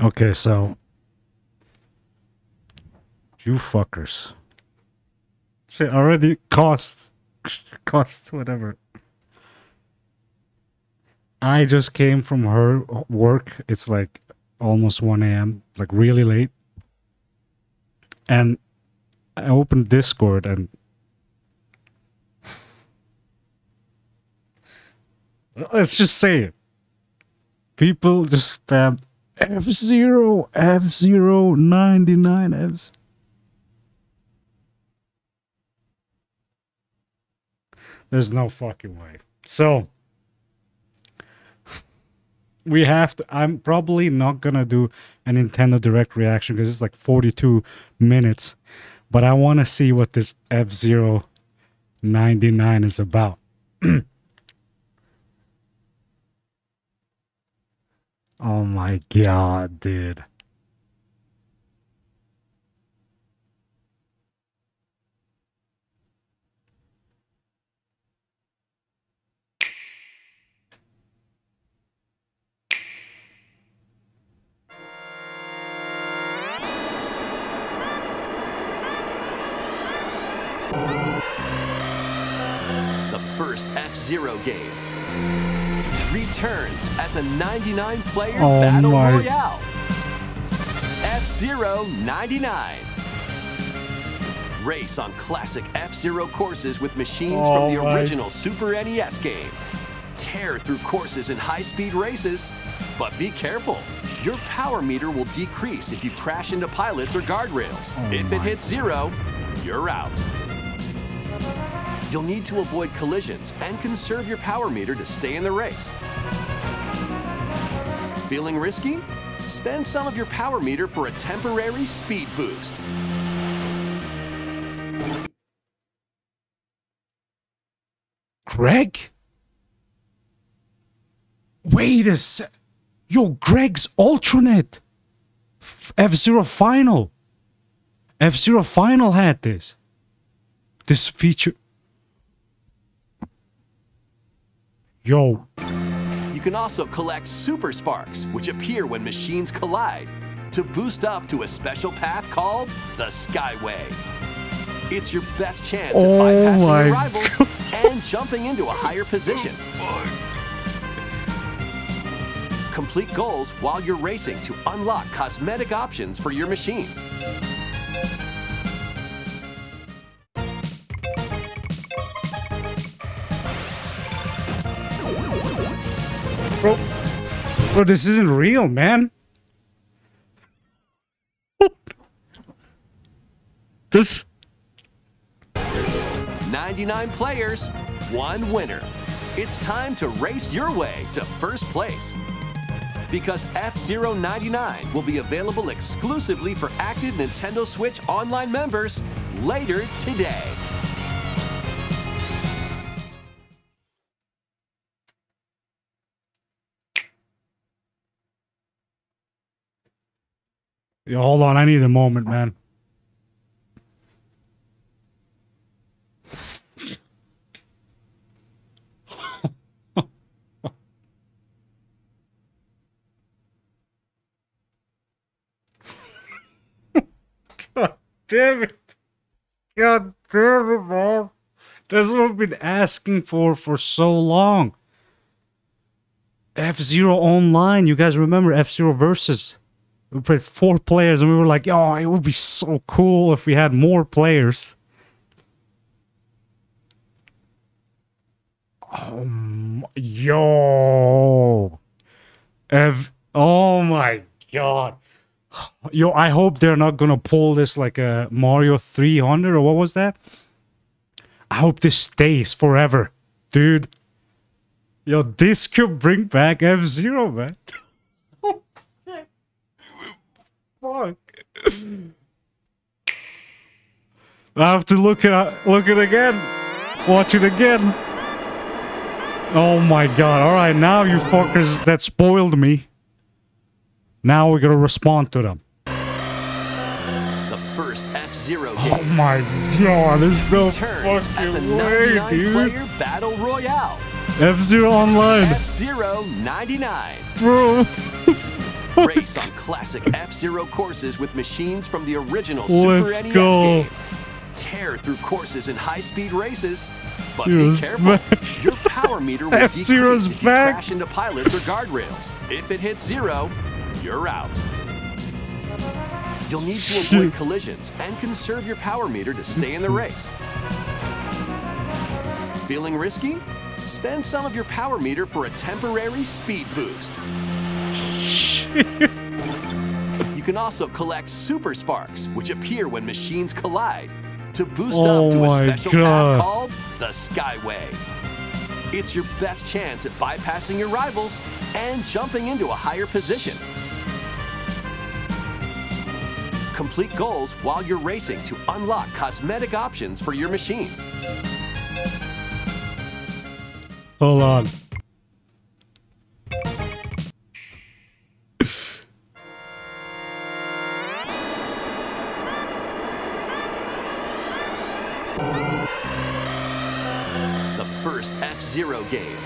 Okay, so you fuckers. Shit, already cost whatever. I just came from her work. It's like almost 1 a.m., like really late. And I opened Discord and let's just say it. People just spammed F-Zero, F-Zero 99 Fs. There's no fucking way. So we have to. I'm probably not gonna do a Nintendo Direct reaction because it's like 42 minutes, but I want to see what this F-Zero 99 is about. Oh my god, dude. The first F-Zero game returns as a 99-player battle royale. F-Zero 99. Race on classic F-Zero courses with machines from the original Super NES game. Tear through courses in high-speed races, but be careful. Your power meter will decrease if you crash into pilots or guardrails. If it hits zero, you're out. You'll need to avoid collisions and conserve your power meter to stay in the race. Feeling risky? Spend some of your power meter for a temporary speed boost. Greg? Wait a sec. Yo, Greg's alternate. F-Zero Final. F-Zero Final had this. This feature. Yo. You can also collect super sparks, which appear when machines collide, to boost up to a special path called the Skyway. It's your best chance at bypassing your rivals and jumping into a higher position. Complete goals while you're racing to unlock cosmetic options for your machine. Bro, this isn't real, man. This 99 players, 1 winner. It's time to race your way to first place. Because F-Zero 99 will be available exclusively for active Nintendo Switch Online members later today. Yo, hold on, I need a moment, man. God damn it. God damn it, man. That's what I've been asking for so long. F-Zero Online, you guys remember F-Zero Versus. We played 4 players and we were like, oh, it would be so cool if we had more players. Yo. Oh my god. Yo, I hope they're not gonna pull this like a Mario 300 or what was that? I hope this stays forever, dude. Yo, this could bring back F-Zero, man. Fuck. I have to look it again. Watch it again. Oh my god. Alright, now you fuckers that spoiled me. Now we're gonna respond to them. The first F-Zero game. Oh my god, there's no fucking way, dude. Battle Royale. F-Zero Online. F-Zero 99. Bro. Race on classic F-Zero courses with machines from the original Super NES game. Tear through courses in high-speed races, but be careful. Your power meter will decrease if you crash into pilots or guardrails. If it hits zero, you're out. You'll need to avoid collisions and conserve your power meter to stay in the race. Feeling risky? Spend some of your power meter for a temporary speed boost. You can also collect super sparks, which appear when machines collide, to boost up to a special path called the Skyway. It's your best chance at bypassing your rivals and jumping into a higher position. Complete goals while you're racing to unlock cosmetic options for your machine. Hold on. F-Zero game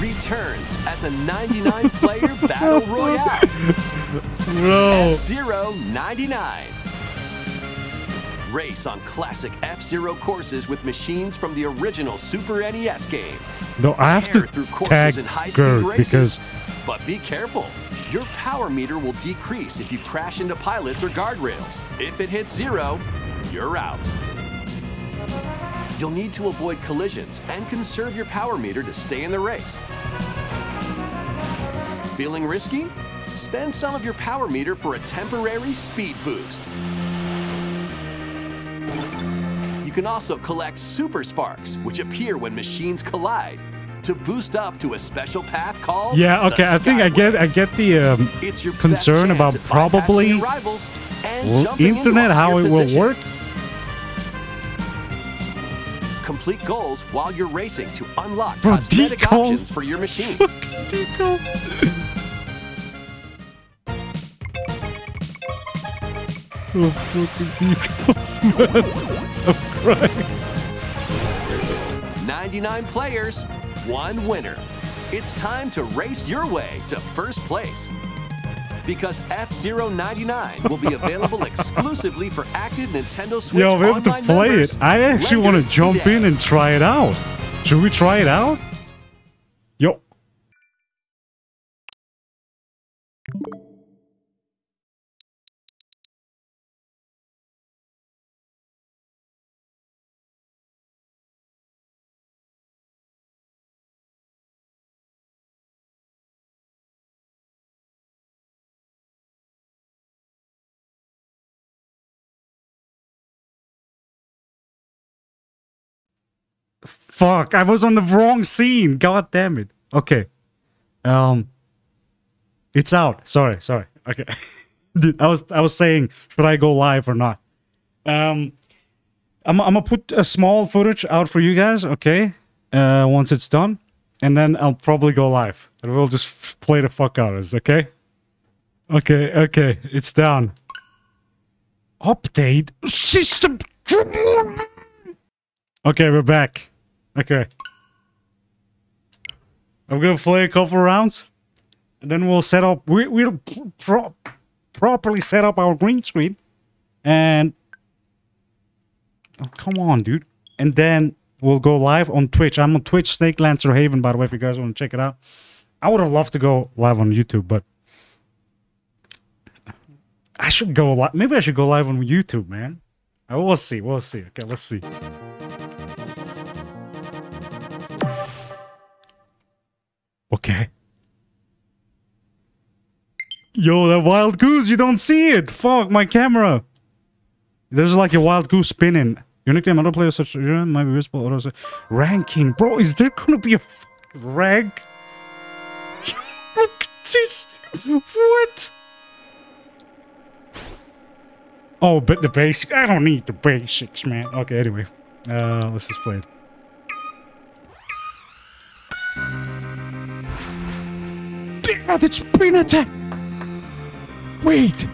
returns as a 99-player battle royale. F-Zero 99. Race on classic F-Zero courses with machines from the original Super NES game. No, I have to through courses in high-speed races, but be careful. Your power meter will decrease if you crash into pilots or guardrails. If it hits zero, you're out. You'll need to avoid collisions and conserve your power meter to stay in the race. Feeling risky? Spend some of your power meter for a temporary speed boost. You can also collect super sparks, which appear when machines collide, to boost up to a special path called the Skyway. Think I get the concern about probably internet, how it will work. Complete goals while you're racing to unlock cosmetic options for your machine. Fucking 99 players, one winner. It's time to race your way to first place, because F-Zero 99 will be available exclusively for active Nintendo Switch online members. Yo, we have to play it. I actually want to jump in and try it out. Should we try it out? Yo. Fuck, I was on the wrong scene. God damn it. Okay. It's out. Sorry. Okay. Dude, I was saying, should I go live or not? I'm gonna put a small footage out for you guys, okay? Once it's done. And then I'll probably go live. And we'll just play the fuck out of this, okay? Okay. It's down. Update system. Okay, we're back. Okay. I'm gonna play a couple rounds, and then we'll set up. We'll properly set up our green screen, and come on, dude. And then we'll go live on Twitch. I'm on Twitch, SnakeLancerHaven, by the way, if you guys want to check it out. I would have loved to go live on YouTube, but I should go live. Maybe I should go live on YouTube, man. We'll see. Okay, let's see. Okay. Yo, that wild goose, you don't see it! Fuck, my camera! There's like a wild goose spinning. Your nickname, other player, such might be visible. Auto ranking. Bro, is there gonna be a rank? Look at this! What? Oh, but the basics. I don't need the basics, man. Okay, anyway. Let's just play it. It's been attacked. Wait.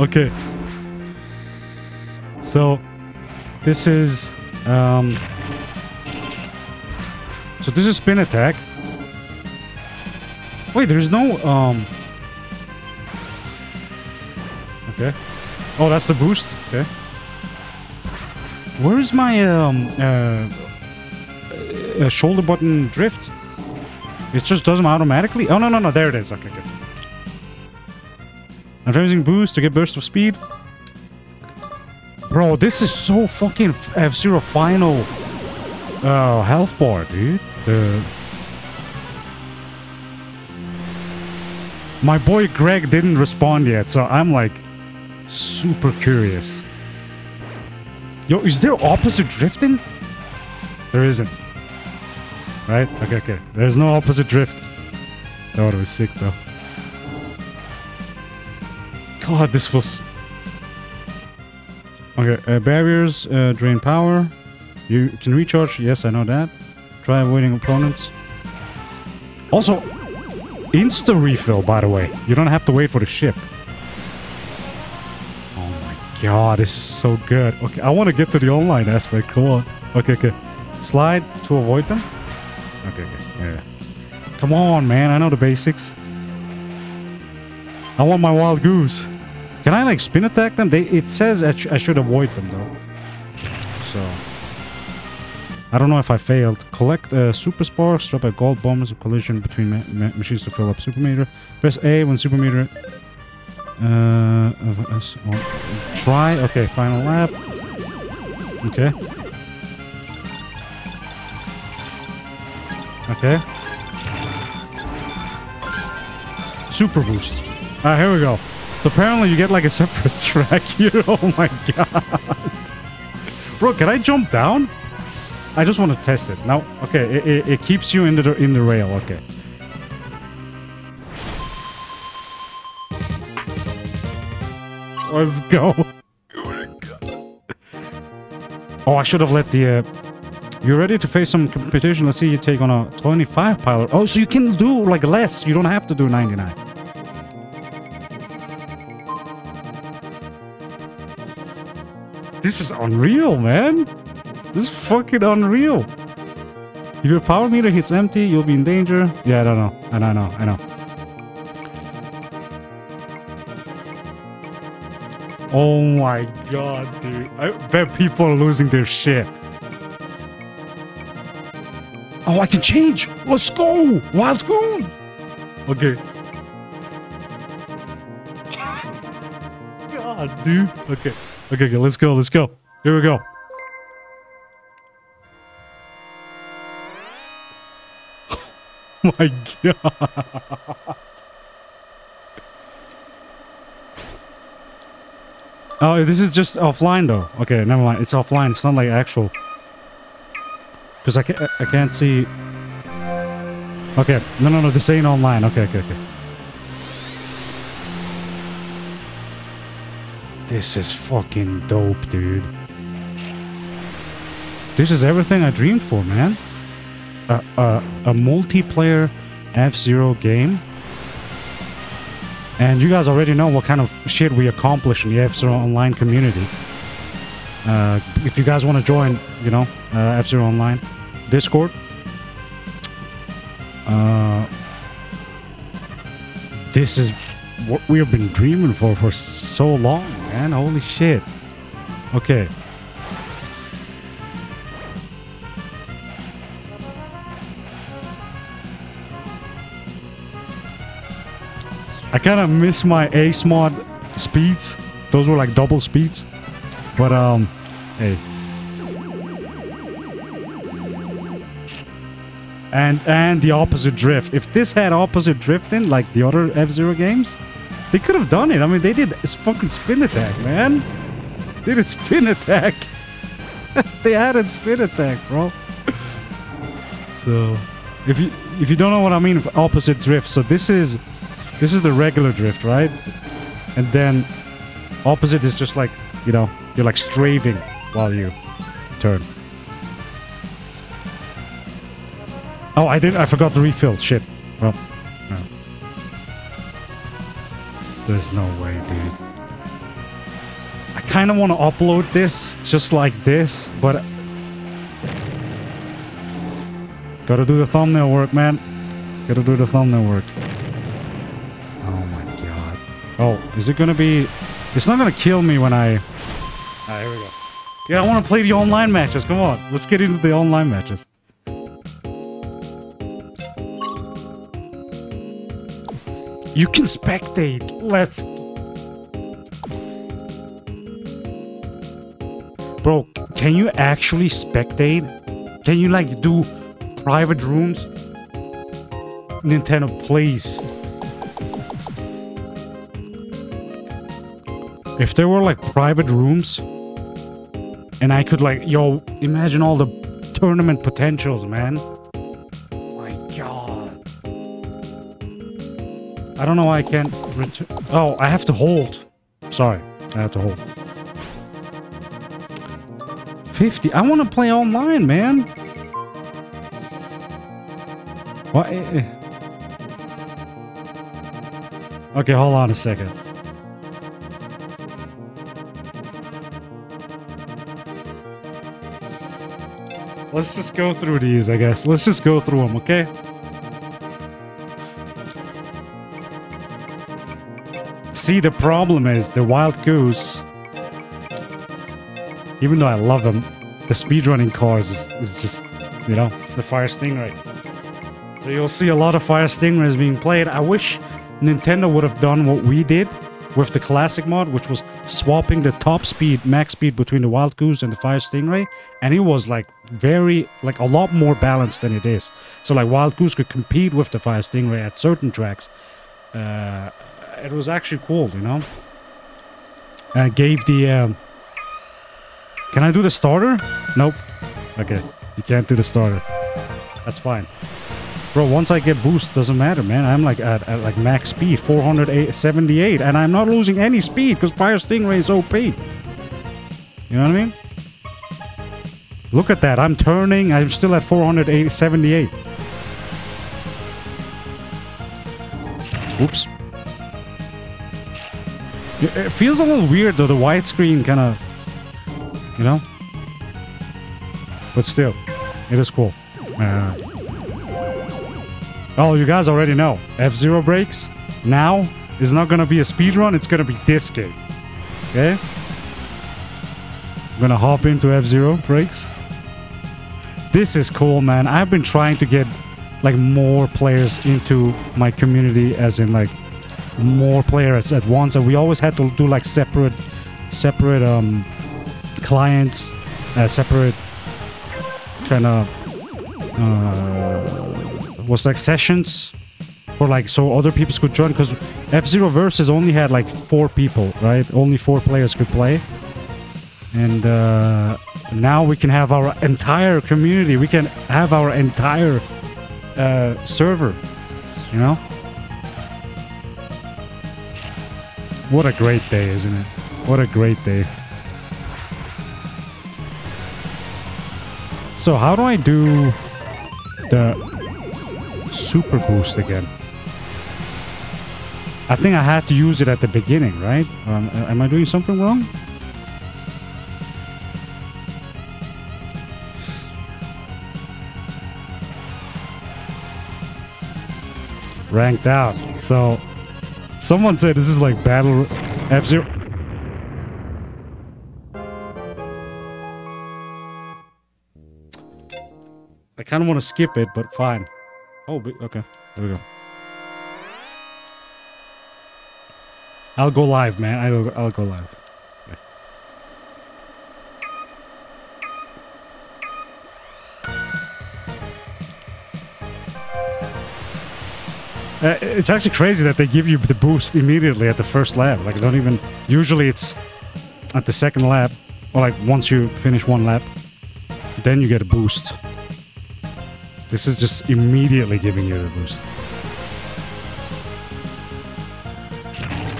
Okay. So this is spin attack. Wait, there's no, Okay. Oh, that's the boost? Okay. Where is my, shoulder button drift? It just does them automatically? Oh, no, there it is. Okay, good. I'm using boost to get burst of speed. Bro, this is so fucking F-Zero Final health bar, dude. My boy Greg didn't respond yet, so I'm like super curious. Yo, is there opposite drifting? There isn't. Right? Okay. There's no opposite drift. That would have been sick, though. God, this was... Okay, barriers, drain power. You can recharge. Yes, I know that. Try avoiding opponents. Also, insta refill, by the way. You don't have to wait for the ship. Oh my god, this is so good. Okay, I want to get to the online aspect. Come on. Okay. Slide to avoid them. Okay. Yeah. Come on, man. I know the basics. I want my wild goose. Can I, like, spin attack them? It says I should avoid them, though. So... I don't know if I failed. Collect super sparks, drop a gold bomb as a collision between machines to fill up super meter. Press A when super meter... try. Okay, final lap. Okay. Okay. Super boost. Alright, here we go. So apparently you get like a separate track here. Oh my god. Bro, can I jump down? I just want to test it. No, okay, it keeps you in the rail, okay. Let's go. Oh, I should have let the... You're ready to face some competition. Let's see you take on a 25 pilot. Oh, so you can do like less. You don't have to do 99. This is unreal, man. This is fucking unreal. If your power meter hits empty, you'll be in danger. Yeah, I don't know. I know. Oh my god, dude. I bet people are losing their shit. Oh, I can change. Let's go. Wild Goose. Okay. God, dude. Okay. Okay, let's go. Here we go. My god. Oh, this is just offline though. Okay, never mind. It's offline. It's not like actual. Because I can't see. Okay, no. This ain't online. Okay. This is fucking dope, dude. This is everything I dreamed for, man. A multiplayer F-Zero game. And you guys already know what kind of shit we accomplish in the F-Zero Online community. If you guys want to join, you know, F-Zero Online Discord. This is what we've been dreaming for so long, man. Holy shit. Okay. I kind of miss my Ace mod speeds. Those were like double speeds. But, hey. And the opposite drift. If this had opposite drifting, like the other F-Zero games, they could have done it. I mean, they did this fucking spin attack, man. They did spin attack. They had a spin attack, bro. So, if you don't know what I mean with opposite drift, so this is the regular drift, right? And then opposite is just like, you know, you're like strafing while you turn. Oh, I forgot to refill. Shit. Well, no. There's no way, dude. I kind of want to upload this just like this, but... Gotta do the thumbnail work, man. Oh, is it gonna be... It's not gonna kill me when I... Alright, here we go. Yeah, I wanna play the online matches, come on. Let's get into the online matches. You can spectate! Let's... Bro, can you actually spectate? Can you, like, do private rooms? Nintendo, please. If there were, like, private rooms, and I could, like, yo, imagine all the tournament potentials, man. My god. I don't know why I can't return. Oh, I have to hold. Sorry, I have to hold. 50. I want to play online, man. What? Okay, hold on a second. Let's just go through these, I guess. Let's just go through them, okay? See, the problem is the Wild Goose, even though I love them, the speedrunning cars is just, you know, the Fire Stingray. So you'll see a lot of Fire Stingrays being played. I wish Nintendo would have done what we did with the classic mod, which was swapping the top speed, max speed between the Wild Goose and the Fire Stingray, and it was like very, like a lot more balanced than it is. So like Wild Goose could compete with the Fire Stingray at certain tracks. It was actually cool, you know. I gave the... Can I do the starter? Nope. Okay, you can't do the starter. That's fine. Bro, once I get boost, doesn't matter, man. I'm like at like max speed, 478, and I'm not losing any speed because Fire Stingray is OP. You know what I mean? Look at that. I'm turning. I'm still at 478. Oops. It feels a little weird though. The widescreen kind of, you know. But still, it is cool. Oh, you guys already know. F-Zero breaks now is not gonna be a speedrun, it's gonna be disc game. Okay? I'm gonna hop into F-Zero breaks. This is cool, man. I've been trying to get like more players into my community, as in like more players at once, and we always had to do like separate clients, separate kind of was like sessions, or like so other people could join, because F-Zero Versus only had like 4 people, right? Only 4 players could play, and now we can have our entire community. We can have our entire server. You know, what a great day, isn't it? What a great day. So how do I do the super boost again? I think I had to use it at the beginning, right? Am I doing something wrong? Ranked out. So someone said this is like battle F-Zero. I kind of want to skip it, but fine. Oh, okay. There we go. I'll go live, man. I'll go live. Okay. It's actually crazy that they give you the boost immediately at the first lap. Like, don't even... Usually it's at the second lap, or like once you finish one lap, then you get a boost. This is just immediately giving you the boost.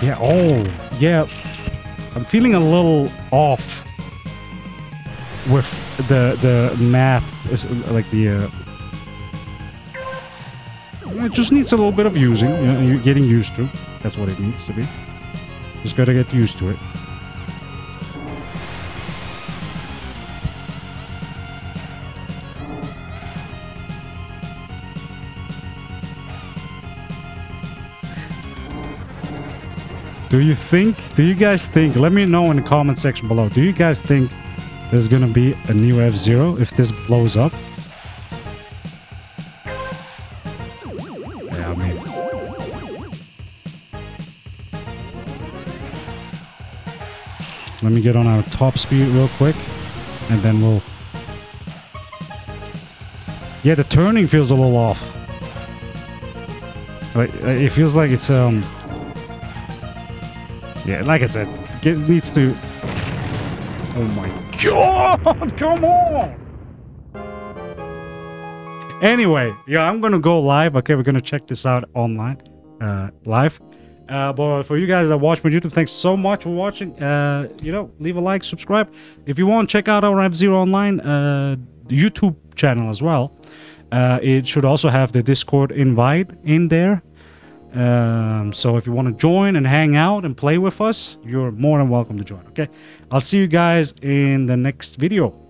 Yeah, oh, yeah. I'm feeling a little off with the map, like the... It just needs a little bit of using, you know, you're getting used to. That's what it needs to be. Just gotta get used to it. Do you guys think, let me know in the comment section below, do you guys think there's gonna be a new F-Zero if this blows up? Yeah, I mean, let me get on our top speed real quick, and then we'll... Yeah, the turning feels a little off. Like, it feels like it's, yeah, like I said, it needs to... Oh my god, come on! Anyway, yeah, I'm gonna go live. Okay, we're gonna check this out online, live. But for you guys that watch my YouTube, thanks so much for watching. You know, leave a like, subscribe. If you want, check out our F-Zero Online YouTube channel as well. It should also have the Discord invite in there. So if you want to join and hang out and play with us, you're more than welcome to join. Okay, I'll see you guys in the next video.